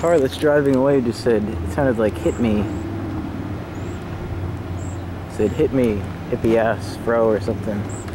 car that's driving away just said, it sounded like, hit me. It said, hit me, hippie ass, bro, or something.